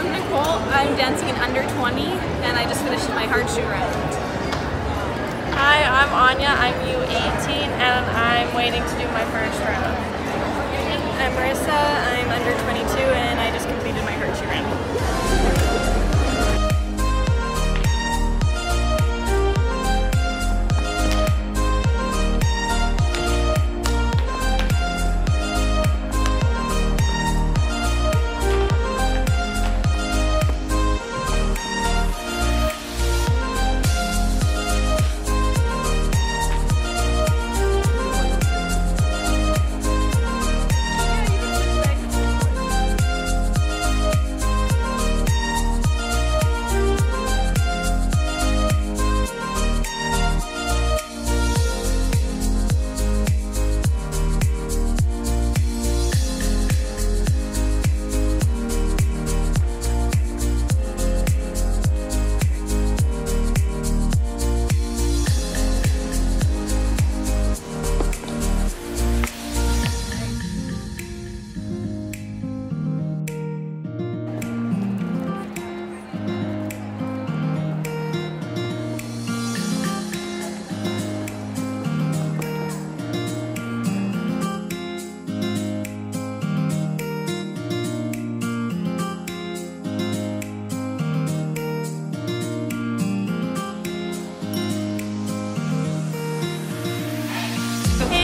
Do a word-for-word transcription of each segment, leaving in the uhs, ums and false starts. I'm Nicole. I'm dancing in under twenty, and I just finished my hard shoe round. Hi, I'm Anya. I'm U eighteen, and I'm waiting to do my first round. I'm Marissa. I'm under twenty-two, and I just completed my hard shoe round.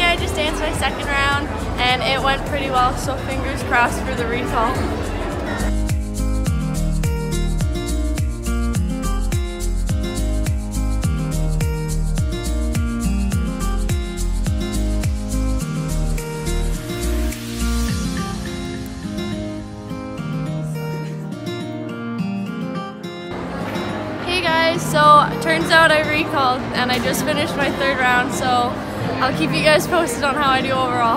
I just danced my second round and it went pretty well, so fingers crossed for the recall. Hey guys, so it turns out I recalled and I just finished my third round, so I'll keep you guys posted on how I do overall.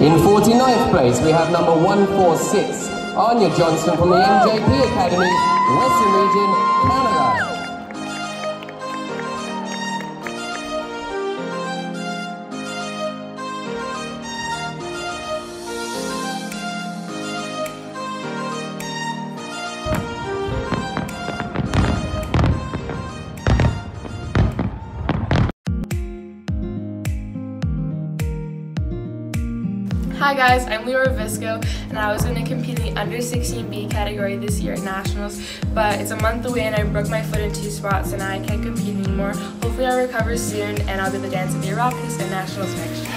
In forty-ninth place, we have number one four six, Anya Johnson from the M J P Academy, Western Region, Canada. Hi guys, I'm Leora Visco, and I was going to compete in the under sixteen B category this year at Nationals, but it's a month away and I broke my foot in two spots and I can't compete anymore. Hopefully I'll recover soon and I'll be the dance of the Iraqis at Nationals next year.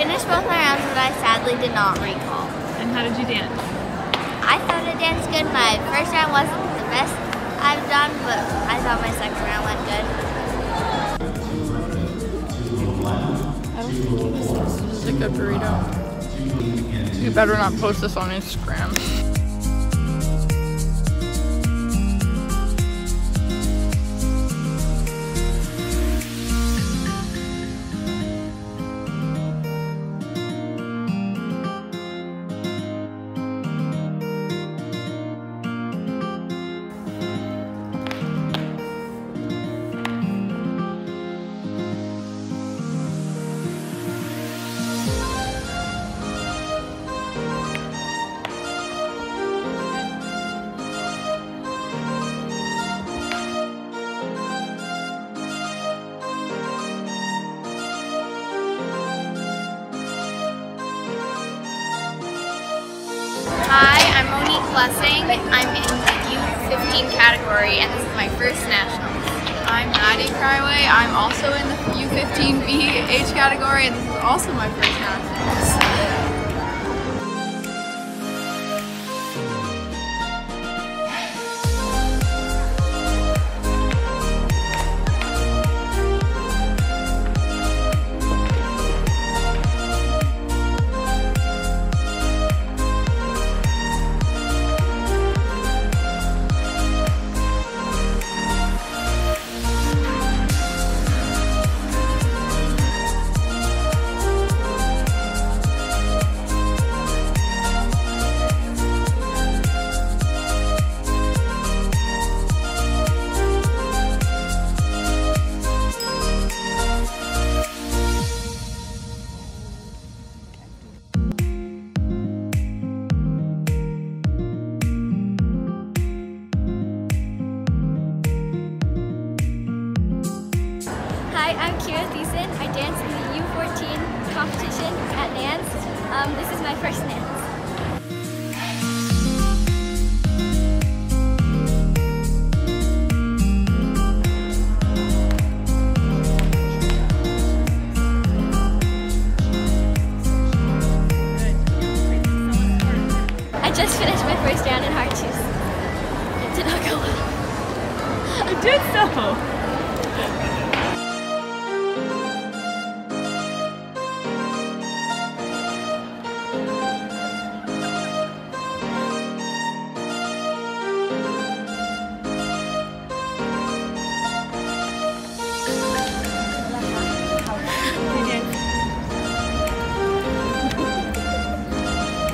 finished both my rounds, but I sadly did not recall. And how did you dance? I thought I danced good. My first round wasn't the best I've done, but I thought my second round went good. I don't think it was supposed to be like a burrito. You better not post this on Instagram. Hi, I'm Monique Blessing. I'm in the U fifteen category, and this is my first nationals. I'm Maddie Fryeway. I'm also in the U fifteen B H category, and this is also my first nationals. I'm Kira Thiessen. I danced in the U fourteen competition at Nance. Um, this is my first Nance. I just finished my first round in hard twos. It did not go well. I did so!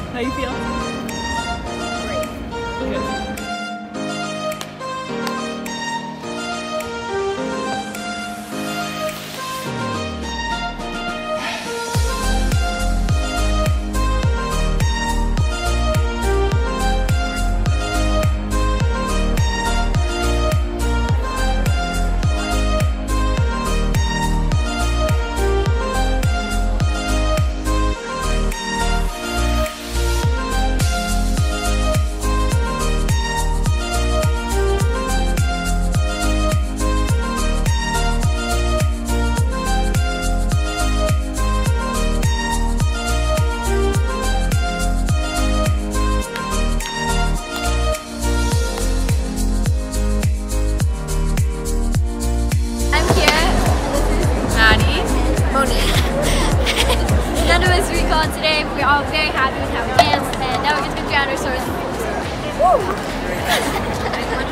How you feel? Great. Good. None of us recalled today, but we're all very happy with how we danced, and now we're just going to drown our swords.